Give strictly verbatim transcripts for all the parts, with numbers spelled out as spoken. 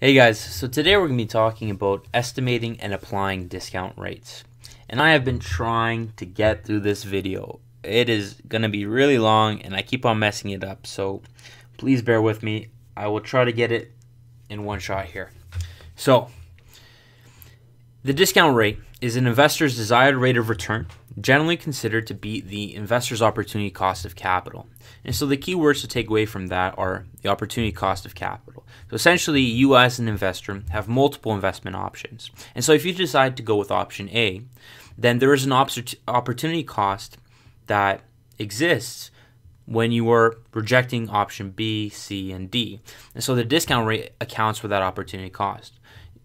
Hey guys, so today we're going to be talking about estimating and applying discount rates. And I have been trying to get through this video. It is going to be really long and I keep on messing it up, so please bear with me. I will try to get it in one shot here. So, the discount rate is an investor's desired rate of return, generally considered to be the investor's opportunity cost of capital. And so the key words to take away from that are the opportunity cost of capital. So essentially, you as an investor have multiple investment options. And so if you decide to go with option A, then there is an opportunity cost that exists when you are rejecting option B, C, and D. And so the discount rate accounts for that opportunity cost.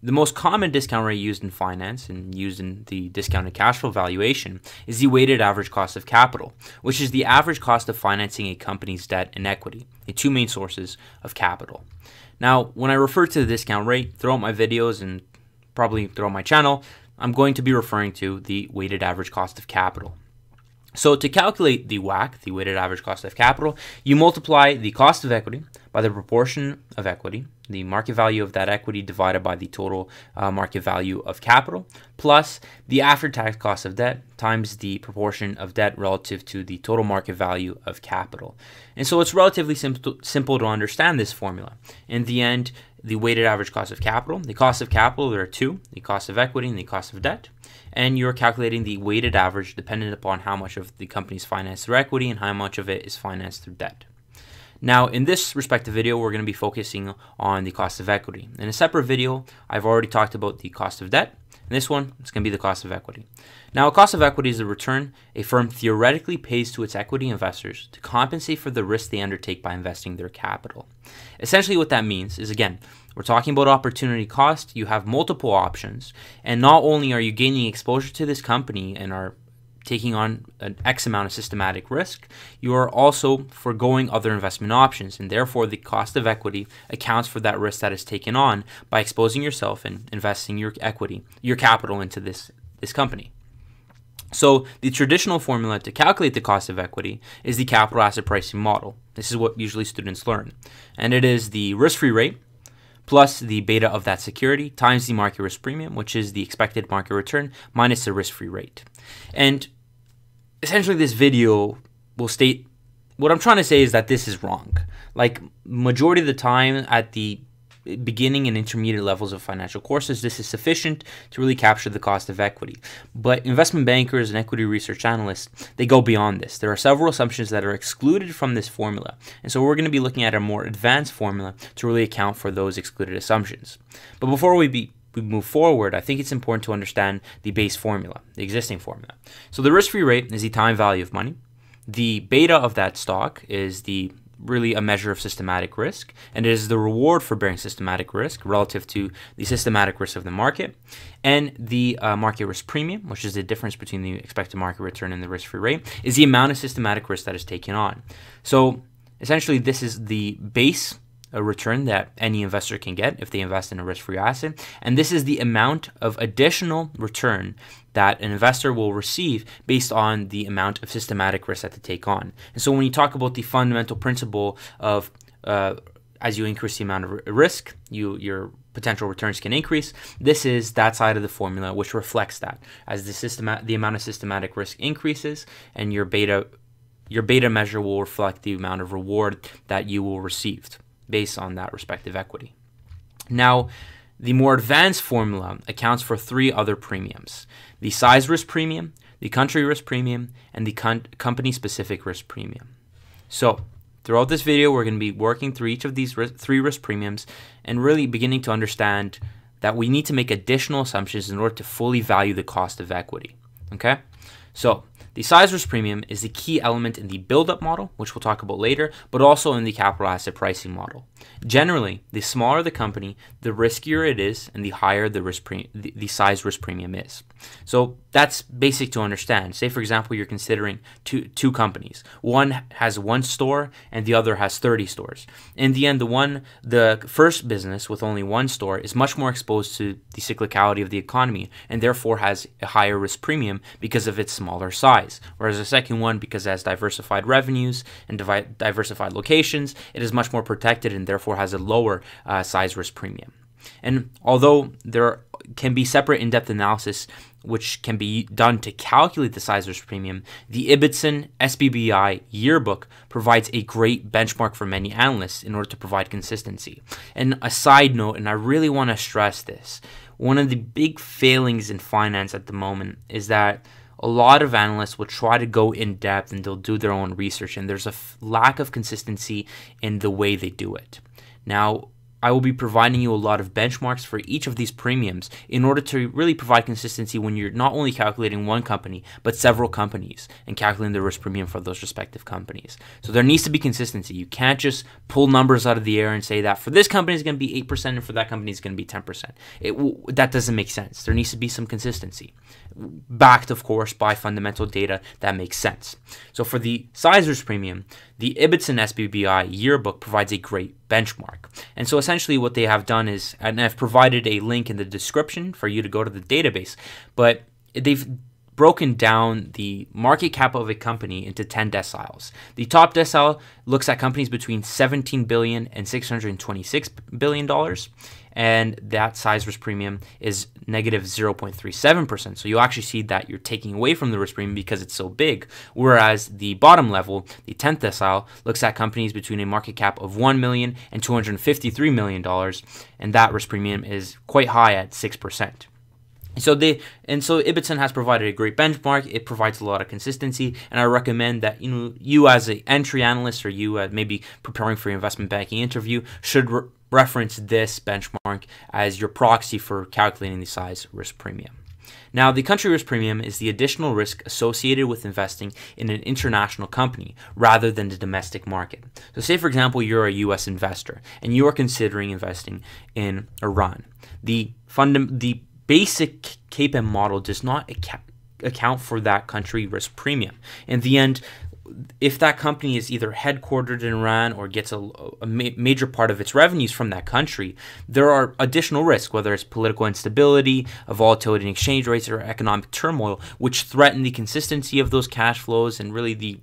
The most common discount rate used in finance and used in the discounted cash flow valuation is the weighted average cost of capital, which is the average cost of financing a company's debt and equity, the two main sources of capital. Now, when I refer to the discount rate throughout my videos and probably throughout my channel, I'm going to be referring to the weighted average cost of capital. So to calculate the W A C C, the weighted average cost of capital, you multiply the cost of equity by the proportion of equity, the market value of that equity divided by the total uh, market value of capital, plus the after-tax cost of debt times the proportion of debt relative to the total market value of capital. And so it's relatively simple, simple to understand this formula. In the end, the weighted average cost of capital, the cost of capital, there are two, the cost of equity and the cost of debt, and you're calculating the weighted average dependent upon how much of the company's financed through equity and how much of it is financed through debt. Now, in this respective video, we're going to be focusing on the cost of equity. In a separate video, I've already talked about the cost of debt. In this one, it's going to be the cost of equity. Now, a cost of equity is the return a firm theoretically pays to its equity investors to compensate for the risk they undertake by investing their capital. Essentially, what that means is, again, we're talking about opportunity cost. You have multiple options, and not only are you gaining exposure to this company and are taking on an X amount of systematic risk, you are also foregoing other investment options, and therefore the cost of equity accounts for that risk that is taken on by exposing yourself and investing your equity, your capital into this, this company. So the traditional formula to calculate the cost of equity is the Capital Asset Pricing Model. This is what usually students learn, and it is the risk-free rate plus the beta of that security times the market risk premium, which is the expected market return minus the risk-free rate. And essentially this video will state, what I'm trying to say is that this is wrong. Like majority of the time at the beginning and intermediate levels of financial courses, this is sufficient to really capture the cost of equity. But investment bankers and equity research analysts, they go beyond this. There are several assumptions that are excluded from this formula. And so we're going to be looking at a more advanced formula to really account for those excluded assumptions. But before we be we move forward, I think it's important to understand the base formula, the existing formula. So the risk-free rate is the time value of money. The beta of that stock is the really a measure of systematic risk, and it is the reward for bearing systematic risk relative to the systematic risk of the market, and the uh, market risk premium, which is the difference between the expected market return and the risk-free rate, is the amount of systematic risk that is taken on. So essentially this is the base a return that any investor can get if they invest in a risk-free asset, and this is the amount of additional return that an investor will receive based on the amount of systematic risk that they take on. And so when you talk about the fundamental principle of uh, as you increase the amount of risk, you your potential returns can increase, this is that side of the formula which reflects that. As the systematic the amount of systematic risk increases, and your beta your beta measure will reflect the amount of reward that you will receive based on that respective equity. Now, the more advanced formula accounts for three other premiums: the size risk premium, the country risk premium, and the company-specific risk premium. So throughout this video, we're going to be working through each of these risk, three risk premiums and really beginning to understand that we need to make additional assumptions in order to fully value the cost of equity. Okay? So the size risk premium is the key element in the build-up model, which we'll talk about later, but also in the Capital Asset Pricing Model. Generally, the smaller the company, the riskier it is, and the higher the risk pre the, the size risk premium is. So that's basic to understand. Say, for example, you're considering two, two companies. One has one store, and the other has thirty stores. In the end, the one, the first business with only one store is much more exposed to the cyclicality of the economy, and therefore has a higher risk premium because of its smaller size. Whereas the second one, because it has diversified revenues and diversified locations, it is much more protected and therefore has a lower uh, size risk premium. And although there can be separate in-depth analysis which can be done to calculate the size risk premium, the Ibbotson S B B I yearbook provides a great benchmark for many analysts in order to provide consistency. And a side note, and I really want to stress this, one of the big failings in finance at the moment is that a lot of analysts will try to go in depth and they'll do their own research, and there's a lack of consistency in the way they do it. Now, I will be providing you a lot of benchmarks for each of these premiums in order to really provide consistency when you're not only calculating one company, but several companies and calculating the risk premium for those respective companies. So there needs to be consistency. You can't just pull numbers out of the air and say that for this company is going to be eight percent and for that company is going to be ten percent. It w that doesn't make sense. There needs to be some consistency, backed of course by fundamental data that makes sense. So for the size risk premium, the Ibbotson S B B I yearbook provides a great benchmark. And so essentially what they have done is, and I've provided a link in the description for you to go to the database, but they've broken down the market cap of a company into ten deciles. The top decile looks at companies between seventeen billion dollars and six hundred twenty-six billion dollars, and that size risk premium is negative zero point three seven percent. So you'll actually see that you're taking away from the risk premium because it's so big. Whereas the bottom level, the tenth decile, looks at companies between a market cap of one million dollars and two hundred fifty-three million dollars, and that risk premium is quite high at six percent. So they and so Ibbotson has provided a great benchmark. It provides a lot of consistency, and I recommend that you know you as an entry analyst, or you uh, maybe preparing for your investment banking interview, should re reference this benchmark as your proxy for calculating the size risk premium. Now, the country risk premium is the additional risk associated with investing in an international company rather than the domestic market. So say, for example, you're a U S investor and you are considering investing in Iran. The fund the basic K P M model does not ac account for that country risk premium. In the end, if that company is either headquartered in Iran or gets a, a ma major part of its revenues from that country, there are additional risks, whether it's political instability, a volatility in exchange rates, or economic turmoil, which threaten the consistency of those cash flows and really the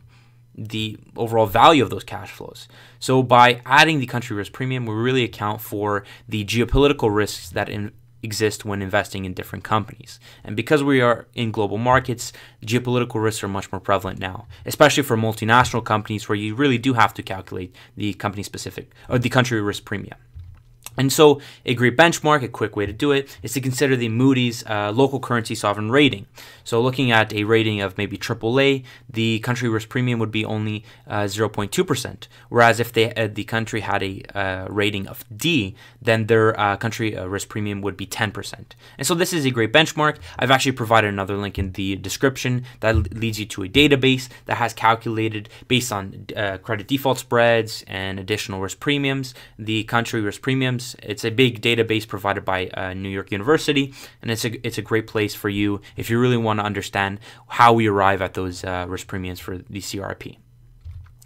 the overall value of those cash flows. So by adding the country risk premium, we really account for the geopolitical risks that in exist when investing in different companies. And because we are in global markets, geopolitical risks are much more prevalent now, especially for multinational companies where you really do have to calculate the company specific or the country risk premium. And so a great benchmark, a quick way to do it, is to consider the Moody's uh, local currency sovereign rating. So looking at a rating of maybe triple A, the country risk premium would be only zero point two percent. Uh, whereas if they, uh, the country had a uh, rating of D, then their uh, country uh, risk premium would be ten percent. And so this is a great benchmark. I've actually provided another link in the description that leads you to a database that has calculated, based on uh, credit default spreads and additional risk premiums, the country risk premiums. It's a big database provided by uh, New York University, and it's a, it's a great place for you if you really want to understand how we arrive at those uh, risk premiums for the C R P.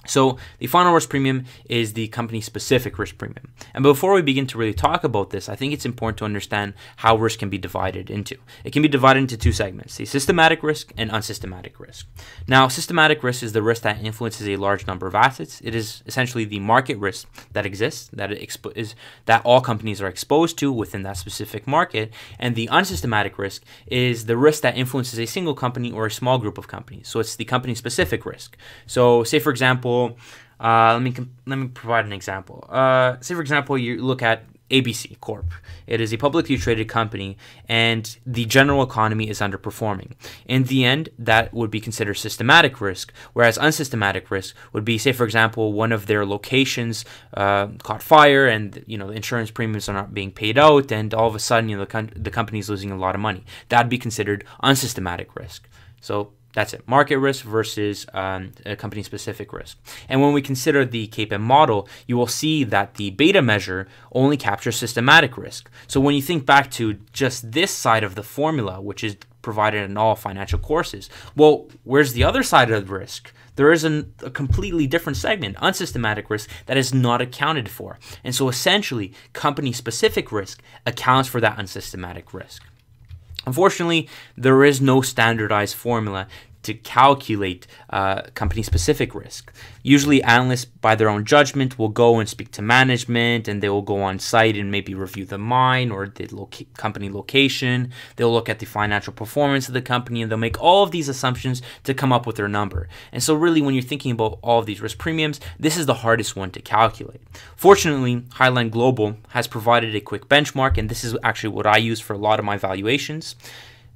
So the final risk premium is the company-specific risk premium. And before we begin to really talk about this, I think it's important to understand how risk can be divided into. It can be divided into two segments, the systematic risk and unsystematic risk. Now, systematic risk is the risk that influences a large number of assets. It is essentially the market risk that exists, that, it expo is, that all companies are exposed to within that specific market. And the unsystematic risk is the risk that influences a single company or a small group of companies. So it's the company-specific risk. So say, for example, Uh, let me let me provide an example. Uh, say, for example, you look at A B C Corp. It is a publicly traded company, and the general economy is underperforming. In the end, that would be considered systematic risk, whereas unsystematic risk would be, say, for example, one of their locations uh, caught fire, and you know the insurance premiums are not being paid out, and all of a sudden, you know, the com the company is losing a lot of money. That'd be considered unsystematic risk. So that's it, market risk versus um, a company-specific risk. And when we consider the K P M model, you will see that the beta measure only captures systematic risk. So when you think back to just this side of the formula, which is provided in all financial courses, well, where's the other side of the risk? There is an, a completely different segment, unsystematic risk, that is not accounted for. And so essentially, company-specific risk accounts for that unsystematic risk. Unfortunately, there is no standardized formula to calculate uh, company-specific risk. Usually analysts, by their own judgment, will go and speak to management, and they will go on site and maybe review the mine or the loca- company location. They'll look at the financial performance of the company, and they'll make all of these assumptions to come up with their number. And so really, when you're thinking about all of these risk premiums, this is the hardest one to calculate. Fortunately, Highland Global has provided a quick benchmark, and this is actually what I use for a lot of my valuations.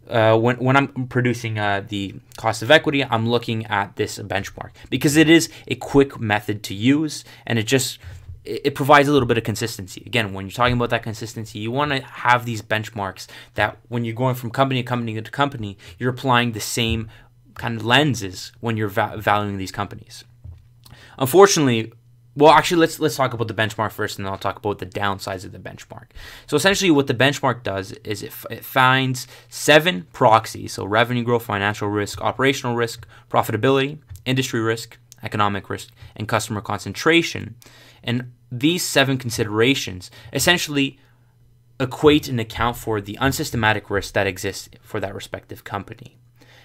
Uh, when, when I'm producing uh, the cost of equity, I'm looking at this benchmark because it is a quick method to use, and it just it, it provides a little bit of consistency. Again, when you're talking about that consistency, you want to have these benchmarks that when you're going from company to company to company, you're applying the same kind of lenses when you're va valuing these companies. Unfortunately, Well, actually, let's let's talk about the benchmark first, and then I'll talk about the downsides of the benchmark. So essentially what the benchmark does is it, it finds seven proxies, so revenue growth, financial risk, operational risk, profitability, industry risk, economic risk, and customer concentration. And these seven considerations essentially equate and account for the unsystematic risk that exists for that respective company.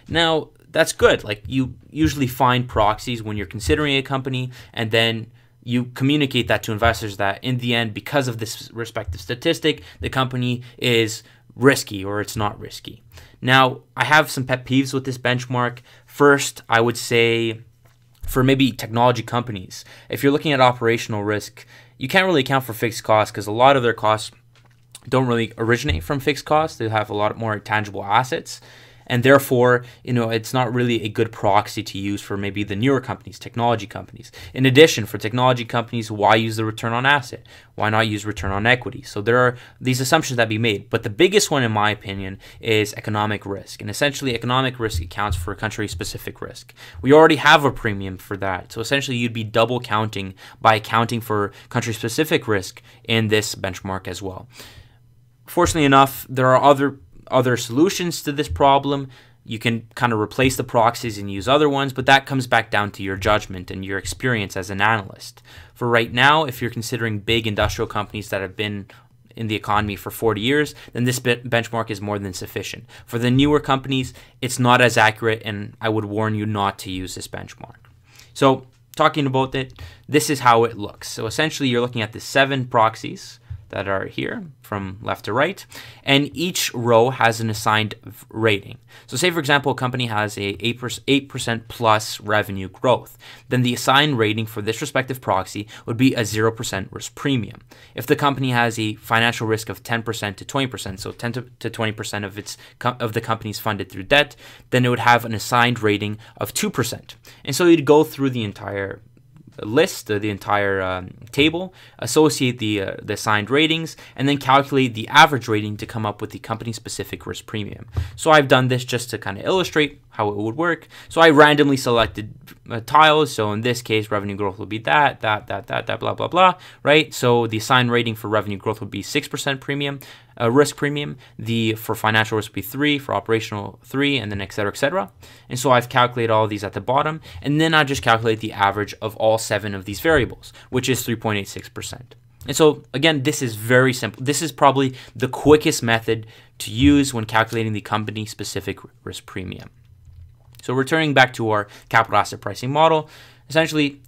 Now, that's good. Like, you usually find proxies when you're considering a company, and then you communicate that to investors that in the end, because of this respective statistic, the company is risky or it's not risky. Now, I have some pet peeves with this benchmark. First, I would say for maybe technology companies, if you're looking at operational risk, you can't really account for fixed costs because a lot of their costs don't really originate from fixed costs. They have a lot more tangible assets. And therefore, you know, it's not really a good proxy to use for maybe the newer companies, technology companies. In addition, for technology companies, why use the return on asset? Why not use return on equity? So there are these assumptions that be made. But the biggest one, in my opinion, is economic risk. And essentially, economic risk accounts for country-specific risk. We already have a premium for that. So essentially, you'd be double counting by accounting for country-specific risk in this benchmark as well. Fortunately enough, there are other other solutions to this problem. You can kind of replace the proxies and use other ones, but that comes back down to your judgment and your experience as an analyst. For right now, if you're considering big industrial companies that have been in the economy for forty years, then this benchmark is more than sufficient. For the newer companies, it's not as accurate, and I would warn you not to use this benchmark. So talking about it, this is how it looks. So essentially, you're looking at the seven proxies that are here from left to right, and each row has an assigned rating. So say, for example, a company has a eight percent plus revenue growth, then the assigned rating for this respective proxy would be a zero percent risk premium. If the company has a financial risk of ten percent to twenty percent, so ten to twenty percent of its of the company's funded through debt, then it would have an assigned rating of two percent. And so you'd go through the entire list, the entire um, table, associate the, uh, the assigned ratings, and then calculate the average rating to come up with the company-specific risk premium. So I've done this just to kind of illustrate how it would work. So I randomly selected uh, tiles. So in this case, revenue growth would be that, that, that, that, that, blah, blah, blah, right? So the assigned rating for revenue growth would be six percent premium, uh, risk premium. The for financial risk would be three, for operational three, and then et cetera, et cetera. And so I've calculated all of these at the bottom, and then I just calculate the average of all seven of these variables, which is three point eight six percent. And so again, this is very simple. This is probably the quickest method to use when calculating the company specific risk premium. So returning back to our capital asset pricing model, essentially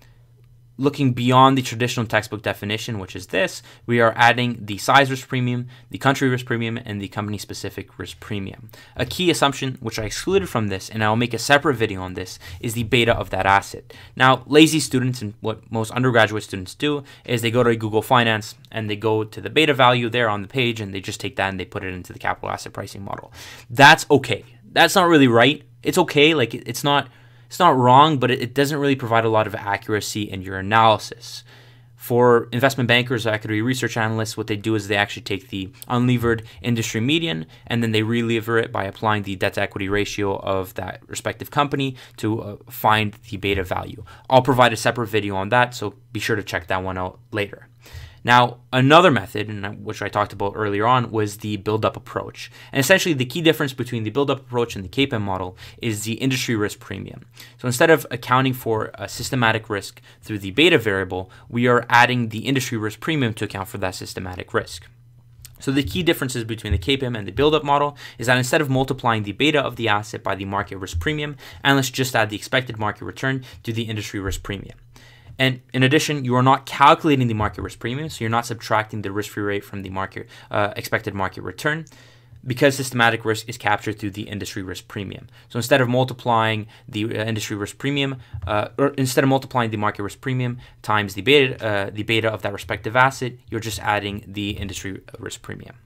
looking beyond the traditional textbook definition, which is this, we are adding the size risk premium, the country risk premium, and the company specific risk premium. A key assumption, which I excluded from this, and I'll make a separate video on this, is the beta of that asset. Now, lazy students, and what most undergraduate students do, is they go to Google Finance and they go to the beta value there on the page, and they just take that and they put it into the capital asset pricing model. That's okay. That's not really right. It's okay, like it's not it's not wrong, but it doesn't really provide a lot of accuracy in your analysis. For investment bankers or equity research analysts, what they do is they actually take the unlevered industry median, and then they relever it by applying the debt to equity ratio of that respective company to uh, find the beta value. I'll provide a separate video on that, so be sure to check that one out later. Now, another method, and which I talked about earlier on, was the build-up approach. And essentially, the key difference between the build-up approach and the K P M model is the industry risk premium. So instead of accounting for a systematic risk through the beta variable, we are adding the industry risk premium to account for that systematic risk. So the key differences between the K P M and the buildup model is that instead of multiplying the beta of the asset by the market risk premium, analysts just add the expected market return to the industry risk premium. And in addition, you are not calculating the market risk premium, so you're not subtracting the risk-free rate from the market uh, expected market return, because systematic risk is captured through the industry risk premium. So instead of multiplying the uh, industry risk premium, uh, or instead of multiplying the market risk premium times the beta, uh, the beta of that respective asset, you're just adding the industry risk premium.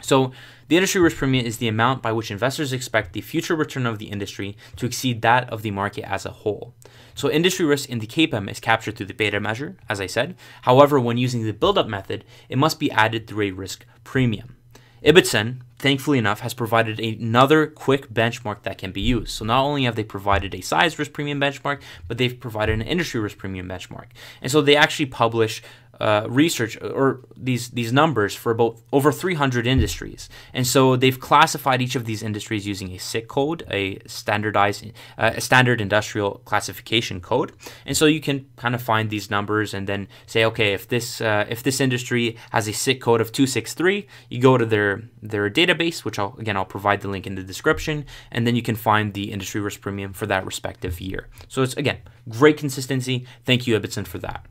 So the industry risk premium is the amount by which investors expect the future return of the industry to exceed that of the market as a whole. So industry risk in the K P M is captured through the beta measure, as I said. However, when using the buildup method, it must be added through a risk premium. Ibbotson, thankfully enough, has provided another quick benchmark that can be used. So not only have they provided a size risk premium benchmark, but they've provided an industry risk premium benchmark. And so they actually publish uh, research or these, these numbers for about over three hundred industries. And so they've classified each of these industries using a S I C code, a standardized, uh, a standard industrial classification code. And so you can kind of find these numbers and then say, okay, if this, uh, if this industry has a S I C code of two six three, you go to their, their data database, which I'll, again, I'll provide the link in the description, and then you can find the industry risk premium for that respective year. So it's, again, great consistency. Thank you, Ibbotson, for that.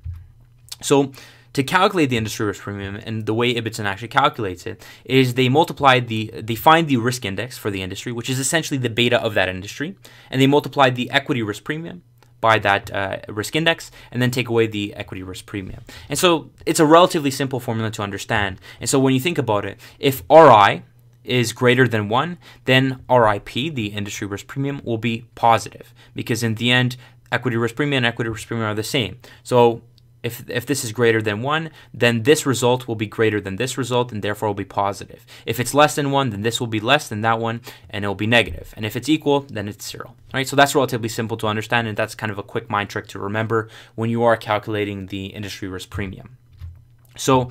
So to calculate the industry risk premium, and the way Ibbotson actually calculates it, is they multiply the, they find the risk index for the industry, which is essentially the beta of that industry, and they multiply the equity risk premium by that uh, risk index, and then take away the equity risk premium. And so it's a relatively simple formula to understand. And so when you think about it, if R I is greater than one, then R I P, the industry risk premium, will be positive, because in the end, equity risk premium and equity risk premium are the same. So if, if this is greater than one, then this result will be greater than this result, and therefore will be positive. If it's less than one, then this will be less than that one, and it'll be negative. And if it's equal, then it's zero. All right, so that's relatively simple to understand, and that's kind of a quick mind trick to remember when you are calculating the industry risk premium. So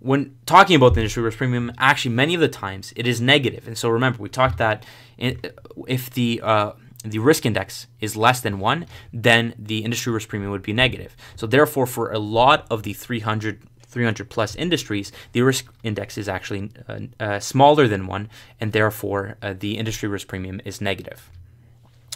when talking about the industry risk premium, actually many of the times it is negative. And so remember, we talked that if the uh, the risk index is less than one, then the industry risk premium would be negative. So therefore, for a lot of the three hundred, three hundred plus industries, the risk index is actually uh, uh, smaller than one, and therefore uh, the industry risk premium is negative.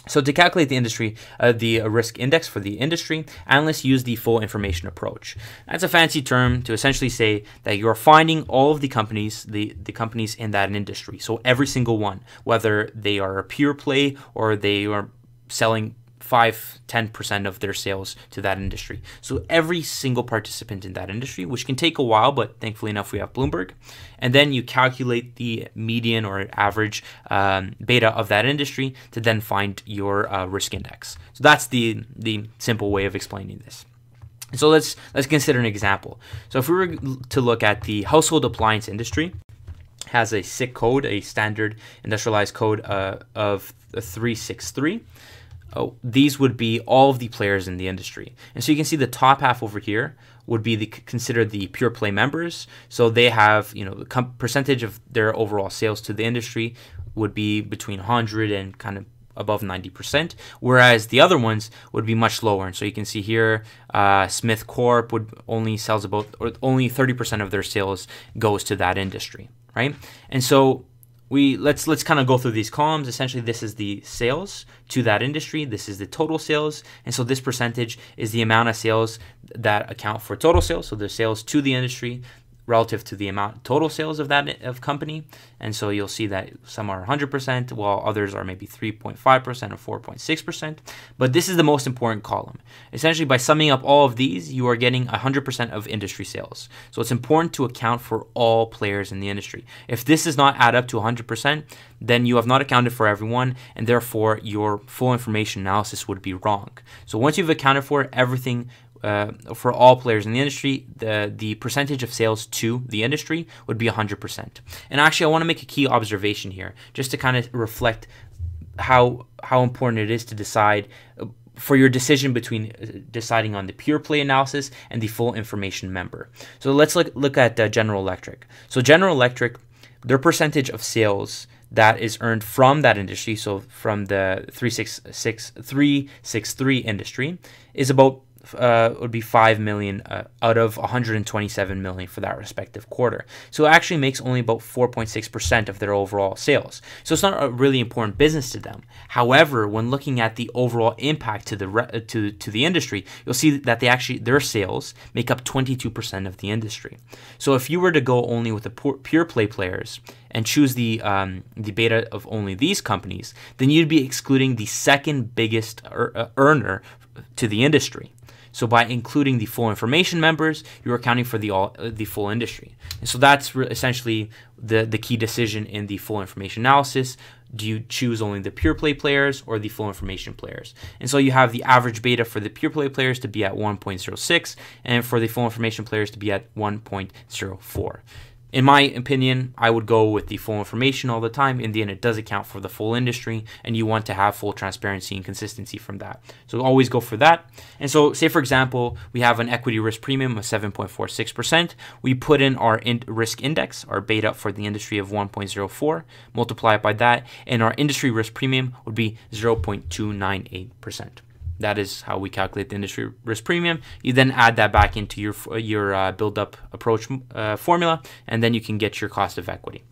So to calculate the industry, uh, the risk index for the industry, analysts use the full information approach. That's a fancy term to essentially say that you're finding all of the companies, the, the companies in that industry. So every single one, whether they are a pure play or they are selling five, ten percent of their sales to that industry. So every single participant in that industry, which can take a while, but thankfully enough, we have Bloomberg. And then you calculate the median or average um, beta of that industry to then find your uh, risk index. So that's the, the simple way of explaining this. And so let's, let's consider an example. So if we were to look at the household appliance industry, has a S I C code, a standard industrialized code uh, of three six three. Oh, these would be all of the players in the industry. And so you can see the top half over here would be the, considered the pure play members. So they have, you know, the percentage of their overall sales to the industry would be between one hundred and kind of above ninety percent, whereas the other ones would be much lower. And so you can see here, uh, Smith Corp would only sells about, or only thirty percent of their sales goes to that industry, right? And so We let's let's kind of go through these columns. Essentially, this is the sales to that industry. This is the total sales, and so this percentage is the amount of sales that account for total sales. So the sales to the industry relative to the amount total sales of that of company. And so you'll see that some are one hundred percent, while others are maybe three point five percent or four point six percent. But this is the most important column. Essentially, by summing up all of these, you are getting one hundred percent of industry sales. So it's important to account for all players in the industry. If this does not add up to one hundred percent, then you have not accounted for everyone, and therefore your full information analysis would be wrong. So once you've accounted for everything, Uh, for all players in the industry, the, the percentage of sales to the industry would be one hundred percent. And actually, I want to make a key observation here, just to kind of reflect how, how important it is to decide for your decision between deciding on the pure play analysis and the full information member. So let's look, look at uh, General Electric. So General Electric, their percentage of sales that is earned from that industry, so from the three six six three six three industry, is about uh, would be five million uh, out of one hundred twenty-seven million for that respective quarter. So it actually makes only about four point six percent of their overall sales. So it's not a really important business to them. However, when looking at the overall impact to the re to to the industry, you'll see that they actually their sales make up twenty-two percent of the industry. So if you were to go only with the pure play players and choose the um, the beta of only these companies, then you'd be excluding the second biggest er uh, earner to the industry. So by including the full information members, you're accounting for the all uh, the full industry. And so that's essentially the the key decision in the full information analysis. Do you choose only the pure play players or the full information players? And so you have the average beta for the pure play players to be at one point zero six and for the full information players to be at one point zero four. In my opinion, I would go with the full information all the time. In the end, it does account for the full industry, and you want to have full transparency and consistency from that. So always go for that. And so say, for example, we have an equity risk premium of seven point four six percent. We put in our in risk index, our beta for the industry of one point zero four, multiply it by that, and our industry risk premium would be zero point two nine eight percent. That is how we calculate the industry risk premium. You then add that back into your your uh, build-up approach uh, formula, and then you can get your cost of equity.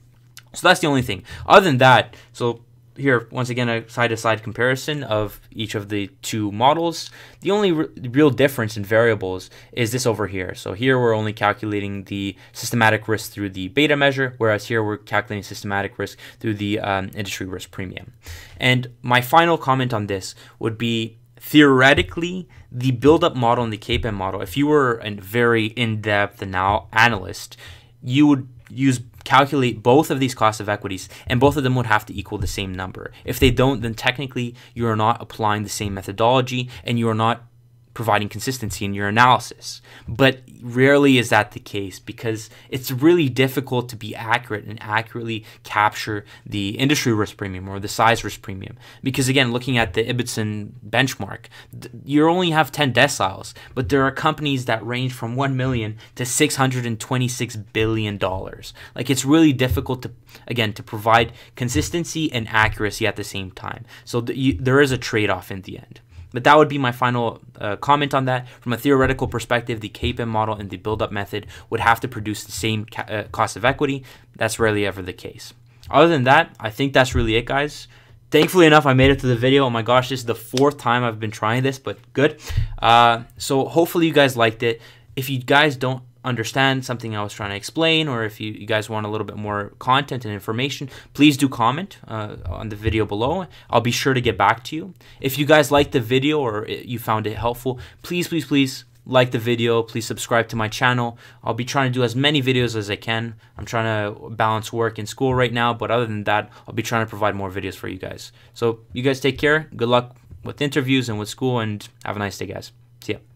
So that's the only thing. Other than that, so here, once again, a side-to-side comparison of each of the two models. The only re real difference in variables is this over here. So here we're only calculating the systematic risk through the beta measure, whereas here we're calculating systematic risk through the um, industry risk premium. And my final comment on this would be, theoretically, the build-up model and the K P M model, if you were a very in-depth analyst, you would use calculate both of these cost of equities, and both of them would have to equal the same number. If they don't, then technically you are not applying the same methodology, and you are not providing consistency in your analysis. But rarely is that the case, because it's really difficult to be accurate and accurately capture the industry risk premium or the size risk premium. Because again, looking at the Ibbotson benchmark, you only have ten deciles, but there are companies that range from one million dollars to six hundred twenty-six billion dollars. Like, it's really difficult to, again, to provide consistency and accuracy at the same time. So th you, there is a trade-off in the end. But that would be my final uh, comment on that. From a theoretical perspective, the K P M model and the build-up method would have to produce the same ca uh, cost of equity. That's rarely ever the case. Other than that, I think that's really it, guys. Thankfully enough, I made it to the video. Oh my gosh, this is the fourth time I've been trying this, but good. Uh, so hopefully you guys liked it. If you guys don't understand something I was trying to explain, or if you, you guys want a little bit more content and information, please do comment uh, on the video below. I'll be sure to get back to you. If you guys liked the video or it, you found it helpful, please, please, please like the video. Please subscribe to my channel. I'll be trying to do as many videos as I can. I'm trying to balance work and school right now, but other than that, I'll be trying to provide more videos for you guys. So you guys take care. Good luck with interviews and with school, and have a nice day, guys. See ya.